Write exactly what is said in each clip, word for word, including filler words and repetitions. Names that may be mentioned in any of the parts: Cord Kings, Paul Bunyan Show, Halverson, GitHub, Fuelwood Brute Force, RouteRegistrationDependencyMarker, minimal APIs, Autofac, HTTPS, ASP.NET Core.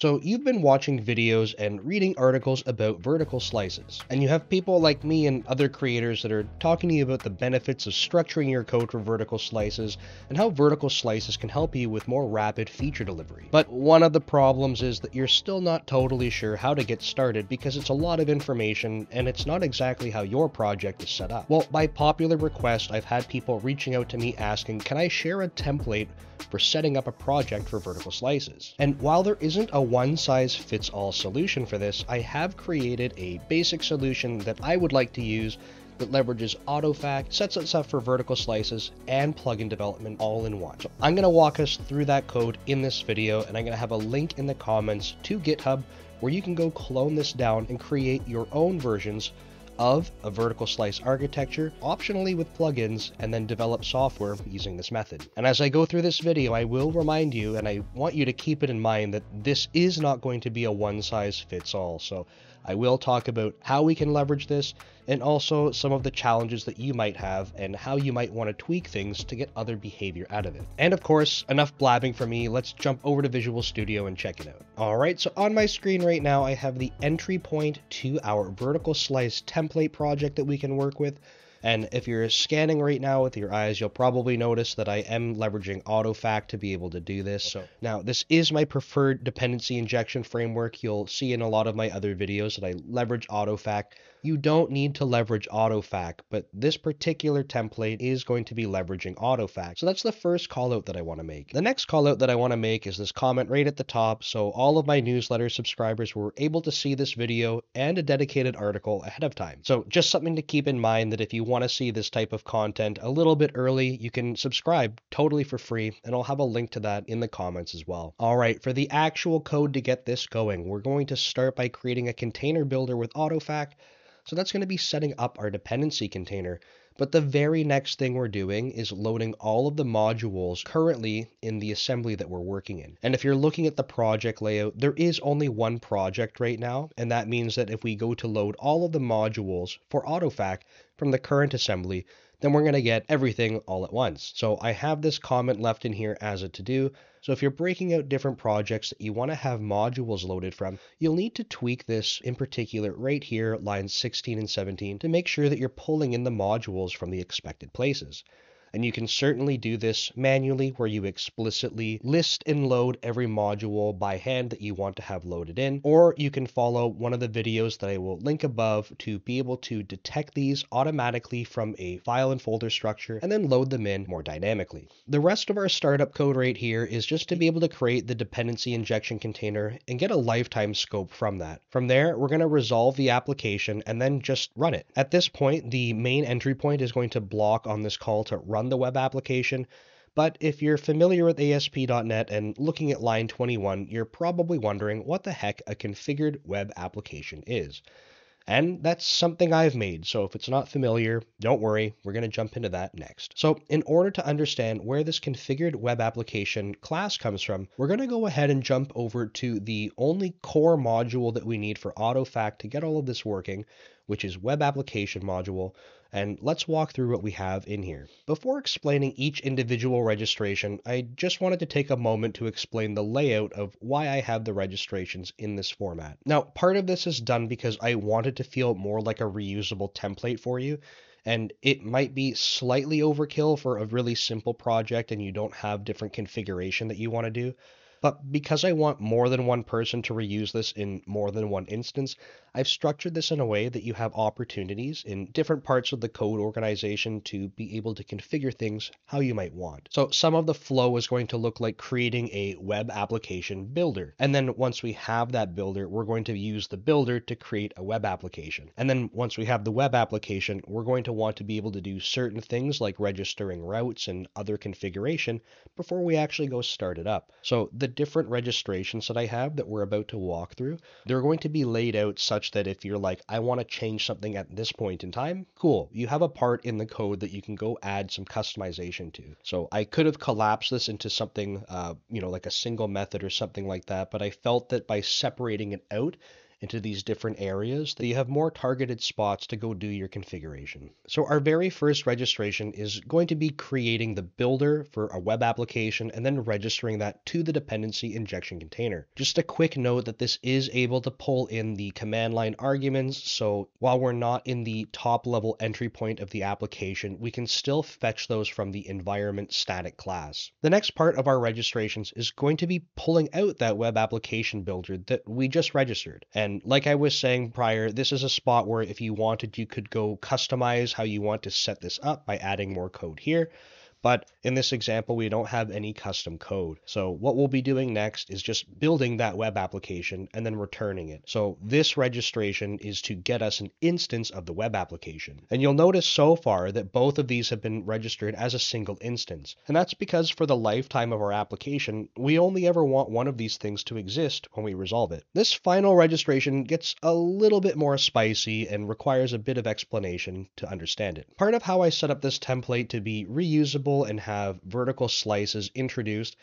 So you've been watching videos and reading articles about vertical slices, and you have people like me and other creators that are talking to you about the benefits of structuring your code for vertical slices and how vertical slices can help you with more rapid feature delivery. But one of the problems is that you're still not totally sure how to get started because it's a lot of information and it's not exactly how your project is set up. Well, by popular request, I've had people reaching out to me asking, can I share a template for setting up a project for vertical slices? And while there isn't a one-size-fits-all solution for this, I have created a basic solution that I would like to use that leverages Autofac, sets us up for vertical slices, and plugin development all in one. So I'm going to walk us through that code in this video, and I'm going to have a link in the comments to GitHub where you can go clone this down and create your own versions of a vertical slice architecture, optionally with plugins, and then develop software using this method. And as I go through this video, I will remind you, and I want you to keep it in mind, that this is not going to be a one-size-fits-all. So I will talk about how we can leverage this and also some of the challenges that you might have and how you might want to tweak things to get other behavior out of it. And of course, enough blabbing for me. Let's jump over to Visual Studio and check it out. All right, so on my screen right now, I have the entry point to our vertical slice template project that we can work with. And if you're scanning right now with your eyes, you'll probably notice that I am leveraging Autofac to be able to do this. So now this is my preferred dependency injection framework. You'll see in a lot of my other videos that I leverage Autofac. You don't need to leverage Autofac, but this particular template is going to be leveraging Autofac. So that's the first call out that I want to make. The next call out that I want to make is this comment right at the top. So all of my newsletter subscribers were able to see this video and a dedicated article ahead of time. So just something to keep in mind that if you want to see this type of content a little bit early, you can subscribe totally for free, and I'll have a link to that in the comments as well. All right, for the actual code to get this going, we're going to start by creating a container builder with Autofac. So that's going to be setting up our dependency container. But the very next thing we're doing is loading all of the modules currently in the assembly that we're working in. And if you're looking at the project layout, there is only one project right now. And that means that if we go to load all of the modules for Autofac from the current assembly, then we're going to get everything all at once. So I have this comment left in here as a to-do. So if you're breaking out different projects that you want to have modules loaded from, you'll need to tweak this in particular right here, lines sixteen and seventeen, to make sure that you're pulling in the modules from the expected places. And you can certainly do this manually where you explicitly list and load every module by hand that you want to have loaded in, or you can follow one of the videos that I will link above to be able to detect these automatically from a file and folder structure and then load them in more dynamically. The rest of our startup code right here is just to be able to create the dependency injection container and get a lifetime scope from that. From there, we're going to resolve the application and then just run it. At this point, the main entry point is going to block on this call to run the web application, but if you're familiar with A S P dot net and looking at line twenty-one, you're probably wondering what the heck a configured web application is. And that's something I've made, so if it's not familiar, don't worry, we're going to jump into that next. So in order to understand where this configured web application class comes from, we're going to go ahead and jump over to the only core module that we need for Autofac to get all of this working, which is web application module, and let's walk through what we have in here. Before explaining each individual registration, I just wanted to take a moment to explain the layout of why I have the registrations in this format. Now, part of this is done because I wanted to feel more like a reusable template for you, and it might be slightly overkill for a really simple project and you don't have different configuration that you want to do. But because I want more than one person to reuse this in more than one instance, I've structured this in a way that you have opportunities in different parts of the code organization to be able to configure things how you might want. So some of the flow is going to look like creating a web application builder. And then once we have that builder, we're going to use the builder to create a web application. And then once we have the web application, we're going to want to be able to do certain things like registering routes and other configuration before we actually go start it up. So the different registrations that I have that we're about to walk through, they're going to be laid out such that if you're like, I want to change something at this point in time, cool, you have a part in the code that you can go add some customization to. So I could have collapsed this into something, uh, you know, like a single method or something like that, but I felt that by separating it out, into these different areas, that you have more targeted spots to go do your configuration. So our very first registration is going to be creating the builder for a web application and then registering that to the dependency injection container. Just a quick note that this is able to pull in the command line arguments. So while we're not in the top level entry point of the application, we can still fetch those from the environment static class. The next part of our registrations is going to be pulling out that web application builder that we just registered. And like I was saying prior, this is a spot where if you wanted, you could go customize how you want to set this up by adding more code here. But in this example, we don't have any custom code. So what we'll be doing next is just building that web application and then returning it. So this registration is to get us an instance of the web application. And you'll notice so far that both of these have been registered as a single instance. And that's because for the lifetime of our application, we only ever want one of these things to exist when we resolve it. This final registration gets a little bit more spicy and requires a bit of explanation to understand it. Part of how I set up this template to be reusable and have vertical slices introduced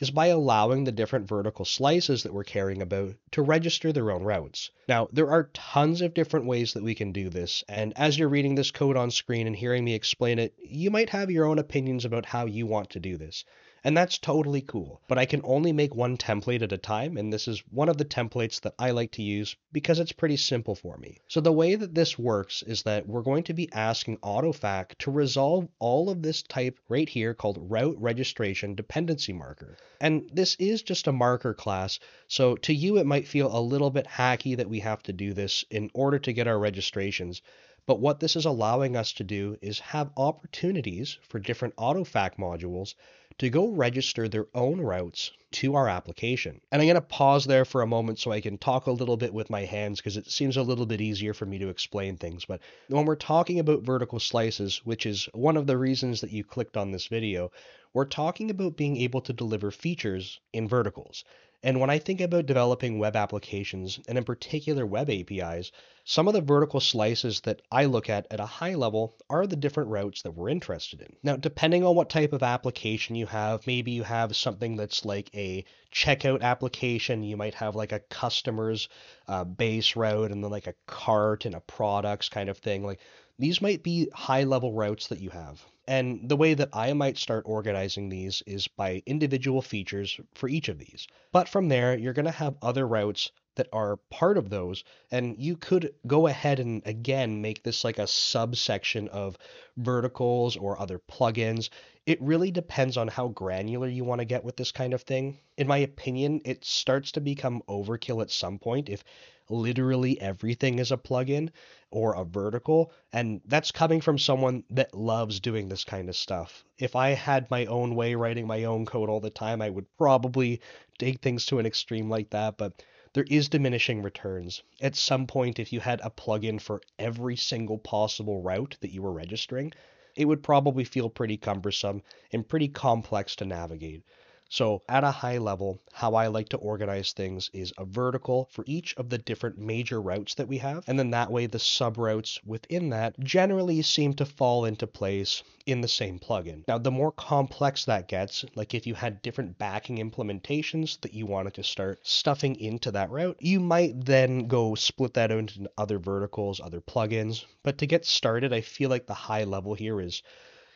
is by allowing the different vertical slices that we're caring about to register their own routes. Now, there are tons of different ways that we can do this, and as you're reading this code on screen and hearing me explain it, you might have your own opinions about how you want to do this. And that's totally cool, but I can only make one template at a time, and this is one of the templates that I like to use because it's pretty simple for me. So the way that this works is that we're going to be asking Autofac to resolve all of this type right here called Route Registration Dependency Marker. And this is just a marker class, so to you it might feel a little bit hacky that we have to do this in order to get our registrations. But what this is allowing us to do is have opportunities for different Autofac modules to go register their own routes to our application. And I'm going to pause there for a moment so I can talk a little bit with my hands because it seems a little bit easier for me to explain things. But when we're talking about vertical slices, which is one of the reasons that you clicked on this video, we're talking about being able to deliver features in verticals. And when I think about developing web applications, and in particular web A P Is, some of the vertical slices that I look at at a high level are the different routes that we're interested in. Now, depending on what type of application you have, maybe you have something that's like a checkout application, you might have like a customer's uh, base route, and then like a cart and a products kind of thing. Like, these might be high-level routes that you have. And the way that I might start organizing these is by individual features for each of these. But from there, you're going to have other routes that are part of those, and you could go ahead and again make this like a subsection of verticals or other plugins. It really depends on how granular you want to get with this kind of thing. In my opinion, it starts to become overkill at some point if literally everything is a plugin or a vertical, and that's coming from someone that loves doing this kind of stuff. If I had my own way writing my own code all the time, I would probably take things to an extreme like that, but there is diminishing returns. At some point, if you had a plugin for every single possible route that you were registering, it would probably feel pretty cumbersome and pretty complex to navigate. So at a high level, how I like to organize things is a vertical for each of the different major routes that we have. And then that way the subroutes within that generally seem to fall into place in the same plugin. Now, the more complex that gets, like if you had different backing implementations that you wanted to start stuffing into that route, you might then go split that out into other verticals, other plugins. But to get started, I feel like the high level here is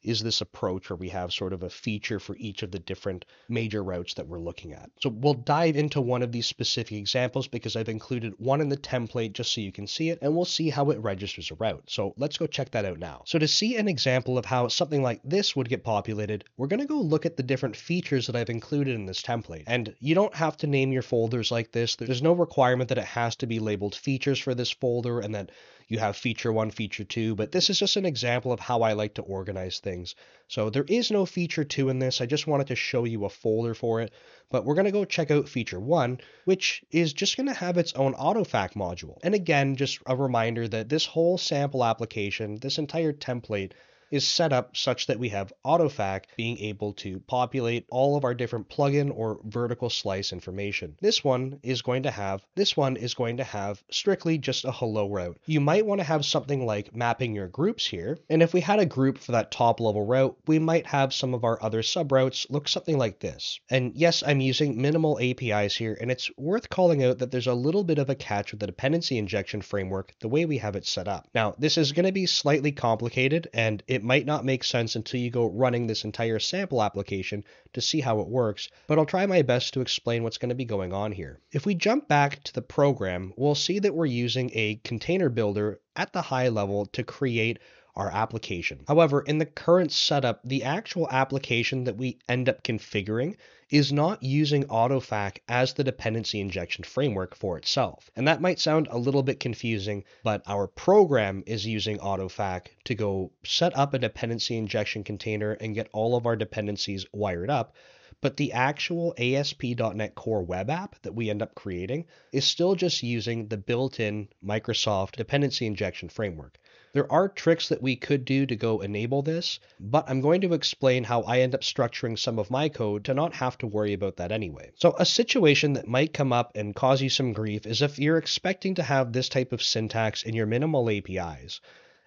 is this approach where we have sort of a feature for each of the different major routes that we're looking at. So we'll dive into one of these specific examples because I've included one in the template just so you can see it, and we'll see how it registers a route. So let's go check that out now. So to see an example of how something like this would get populated, we're going to go look at the different features that I've included in this template. And you don't have to name your folders like this. There's no requirement that it has to be labeled features for this folder and that you have feature one, feature two, but this is just an example of how I like to organize things. So there is no feature two in this. I just wanted to show you a folder for it, but we're going to go check out feature one, which is just going to have its own Autofac module. And again, just a reminder that this whole sample application, this entire template is set up such that we have Autofac being able to populate all of our different plugin or vertical slice information. This one is going to have, this one is going to have strictly just a hello route. You might want to have something like mapping your groups here. And if we had a group for that top level route, we might have some of our other sub routes look something like this. And yes, I'm using minimal A P Is here, and it's worth calling out that there's a little bit of a catch with the dependency injection framework, the way we have it set up. Now, this is going to be slightly complicated, and it might not make sense until you go running this entire sample application to see how it works, but I'll try my best to explain what's going to be going on here. If we jump back to the program, we'll see that we're using a container builder at the high level to create our application. However, in the current setup, the actual application that we end up configuring is not using Autofac as the dependency injection framework for itself. And that might sound a little bit confusing, but our program is using Autofac to go set up a dependency injection container and get all of our dependencies wired up. But the actual A S P dot net Core web app that we end up creating is still just using the built-in Microsoft dependency injection framework. There are tricks that we could do to go enable this, but I'm going to explain how I end up structuring some of my code to not have to worry about that anyway. So a situation that might come up and cause you some grief is if you're expecting to have this type of syntax in your minimal A P Is.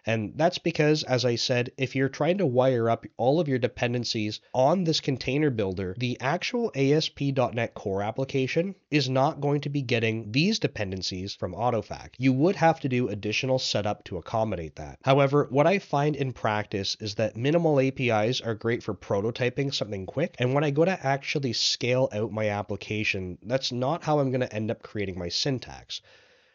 And that's because, as I said, if you're trying to wire up all of your dependencies on this container builder, the actual A S P dot net Core application is not going to be getting these dependencies from Autofac. You would have to do additional setup to accommodate that. However, what I find in practice is that minimal A P Is are great for prototyping something quick. And when I go to actually scale out my application, that's not how I'm going to end up creating my syntax.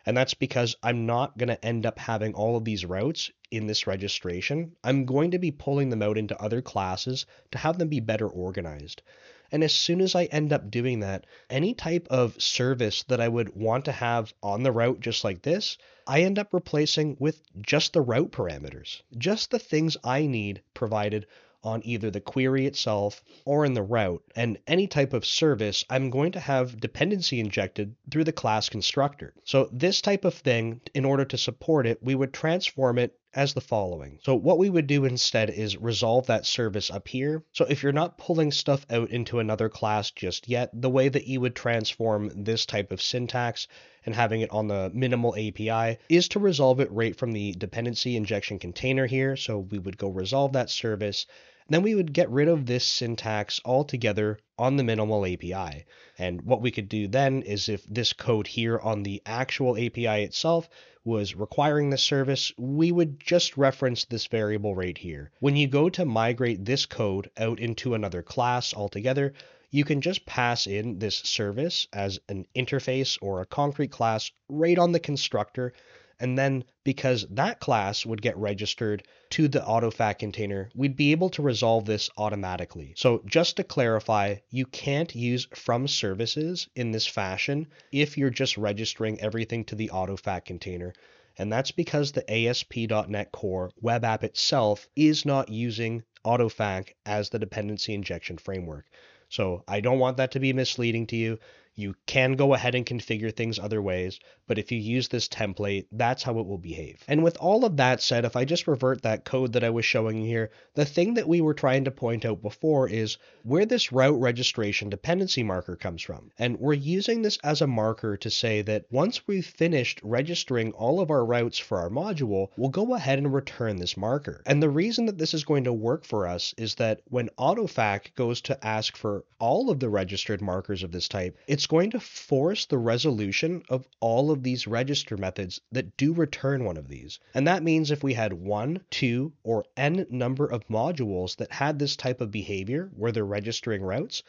And that's because I'm not going to end up having all of these routes in this registration. I'm going to be pulling them out into other classes to have them be better organized. And as soon as I end up doing that, any type of service that I would want to have on the route just like this, I end up replacing with just the route parameters, just the things I need provided on either the query itself or in the route. And any type of service, I'm going to have dependency injected through the class constructor. So this type of thing, in order to support it, we would transform it as the following. So what we would do instead is resolve that service up here. So if you're not pulling stuff out into another class just yet, the way that you would transform this type of syntax and having it on the minimal A P I is to resolve it right from the dependency injection container here. So we would go resolve that service. Then we would get rid of this syntax altogether on the minimal A P I. And what we could do then is if this code here on the actual A P I itself was requiring this service, we would just reference this variable right here. When you go to migrate this code out into another class altogether, you can just pass in this service as an interface or a concrete class right on the constructor. And then because that class would get registered to the Autofac container, we'd be able to resolve this automatically. So just to clarify, you can't use from services in this fashion if you're just registering everything to the Autofac container. And that's because the A S P dot net Core web app itself is not using Autofac as the dependency injection framework. So I don't want that to be misleading to you. You can go ahead and configure things other ways, but if you use this template, that's how it will behave. And with all of that said, if I just revert that code that I was showing here, the thing that we were trying to point out before is where this route registration dependency marker comes from. And we're using this as a marker to say that once we've finished registering all of our routes for our module, we'll go ahead and return this marker. And the reason that this is going to work for us is that when Autofac goes to ask for all of the registered markers of this type, it's It's going to force the resolution of all of these register methods that do return one of these. And that means if we had one, two, or n number of modules that had this type of behavior where they're registering routes,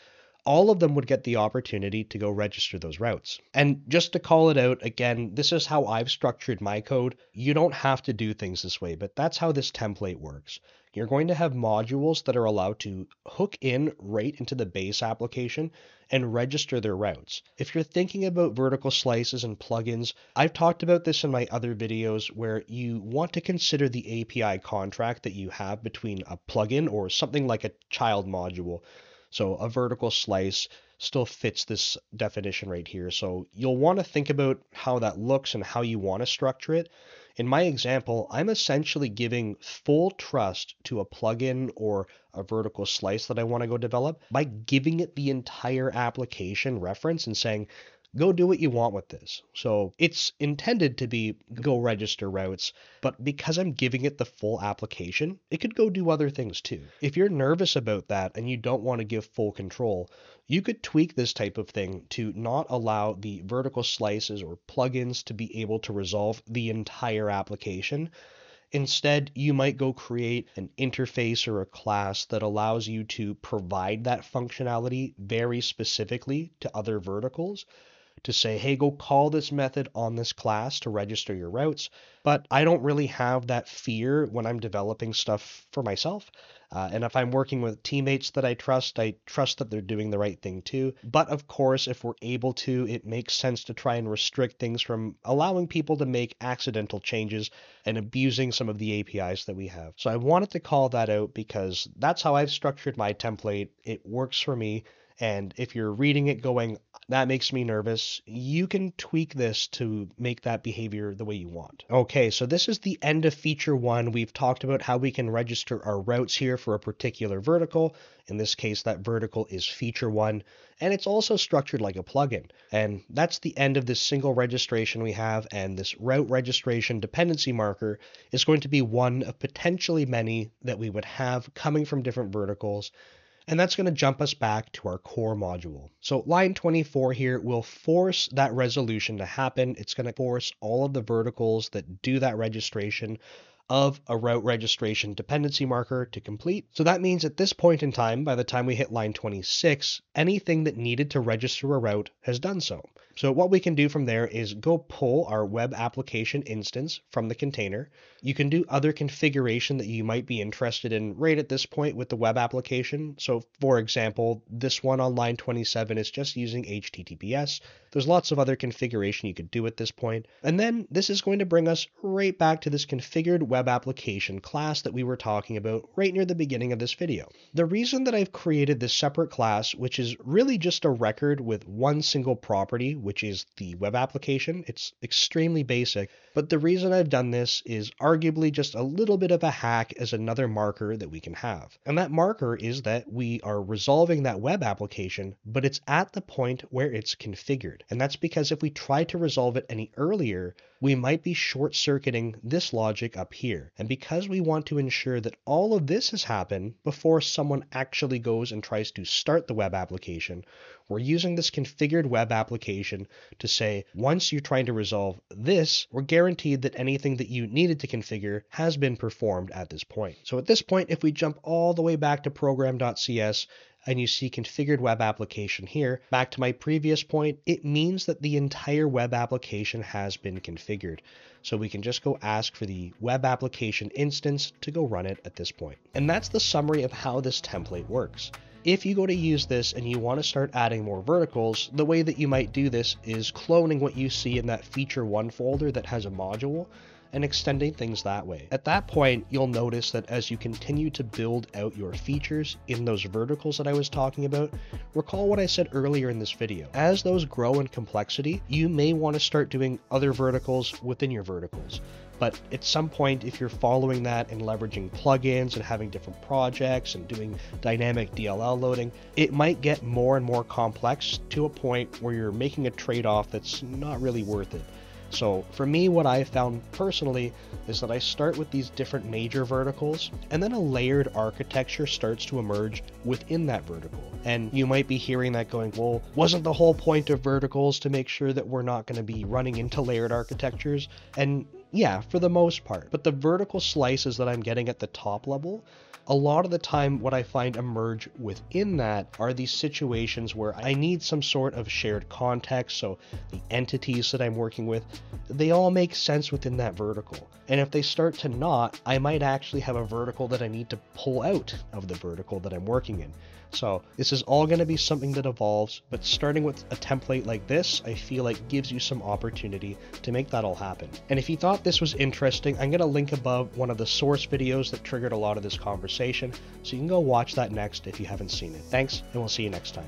all of them would get the opportunity to go register those routes. And just to call it out again, this is how I've structured my code. You don't have to do things this way, but that's how this template works. You're going to have modules that are allowed to hook in right into the base application and register their routes. If you're thinking about vertical slices and plugins, I've talked about this in my other videos where you want to consider the A P I contract that you have between a plugin or something like a child module. So a vertical slice still fits this definition right here. So you'll want to think about how that looks and how you want to structure it. In my example, I'm essentially giving full trust to a plugin or a vertical slice that I want to go develop by giving it the entire application reference and saying, go do what you want with this. So it's intended to be go register routes, but because I'm giving it the full application, it could go do other things too. If you're nervous about that and you don't want to give full control, you could tweak this type of thing to not allow the vertical slices or plugins to be able to resolve the entire application. Instead, you might go create an interface or a class that allows you to provide that functionality very specifically to other verticals, to say, hey, go call this method on this class to register your routes. But I don't really have that fear when I'm developing stuff for myself. Uh, and if I'm working with teammates that I trust, I trust that they're doing the right thing too. But of course, if we're able to, it makes sense to try and restrict things from allowing people to make accidental changes and abusing some of the A P Is that we have. So I wanted to call that out because that's how I've structured my template. It works for me. And if you're reading it going, that makes me nervous, you can tweak this to make that behavior the way you want. Okay, so this is the end of feature one. We've talked about how we can register our routes here for a particular vertical. In this case, that vertical is feature one, and it's also structured like a plugin. And that's the end of this single registration we have, and this route registration dependency marker is going to be one of potentially many that we would have coming from different verticals. And that's going to jump us back to our core module. So line twenty-four here will force that resolution to happen. It's going to force all of the verticals that do that registration of a route registration dependency marker to complete. So that means at this point in time, by the time we hit line twenty-six, anything that needed to register a route has done so. So what we can do from there is go pull our web application instance from the container. You can do other configuration that you might be interested in right at this point with the web application. So for example, this one on line twenty-seven is just using H T T P S. There's lots of other configuration you could do at this point. And then this is going to bring us right back to this configured web application class that we were talking about right near the beginning of this video. The reason that I've created this separate class, which is really just a record with one single property, which is the web application. It's extremely basic, but the reason I've done this is arguably just a little bit of a hack as another marker that we can have. And that marker is that we are resolving that web application, but it's at the point where it's configured. And that's because if we try to resolve it any earlier, we might be short-circuiting this logic up here. And because we want to ensure that all of this has happened before someone actually goes and tries to start the web application, we're using this configured web application to say, once you're trying to resolve this, we're guaranteed that anything that you needed to configure has been performed at this point. So at this point, if we jump all the way back to program dot C S, and you see configured web application here, back to my previous point, it means that the entire web application has been configured. So we can just go ask for the web application instance to go run it at this point. And that's the summary of how this template works. If you go to use this and you want to start adding more verticals, the way that you might do this is cloning what you see in that feature one folder that has a module and extending things that way. At that point, you'll notice that as you continue to build out your features in those verticals that I was talking about, recall what I said earlier in this video. As those grow in complexity, you may want to start doing other verticals within your verticals. But at some point, if you're following that and leveraging plugins and having different projects and doing dynamic D L L loading, it might get more and more complex to a point where you're making a trade-off that's not really worth it. So for me, what I found personally is that I start with these different major verticals, and then a layered architecture starts to emerge within that vertical. And you might be hearing that going, well, wasn't the whole point of verticals to make sure that we're not going to be running into layered architectures? And yeah, for the most part. But the vertical slices that I'm getting at the top level, a lot of the time what I find emerge within that are these situations where I need some sort of shared context. So the entities that I'm working with, they all make sense within that vertical. And if they start to not, I might actually have a vertical that I need to pull out of the vertical that I'm working in. So this is all going to be something that evolves, but starting with a template like this, I feel like gives you some opportunity to make that all happen. And if you thought this was interesting, I'm going to link above one of the source videos that triggered a lot of this conversation, so you can go watch that next if you haven't seen it. Thanks, and we'll see you next time.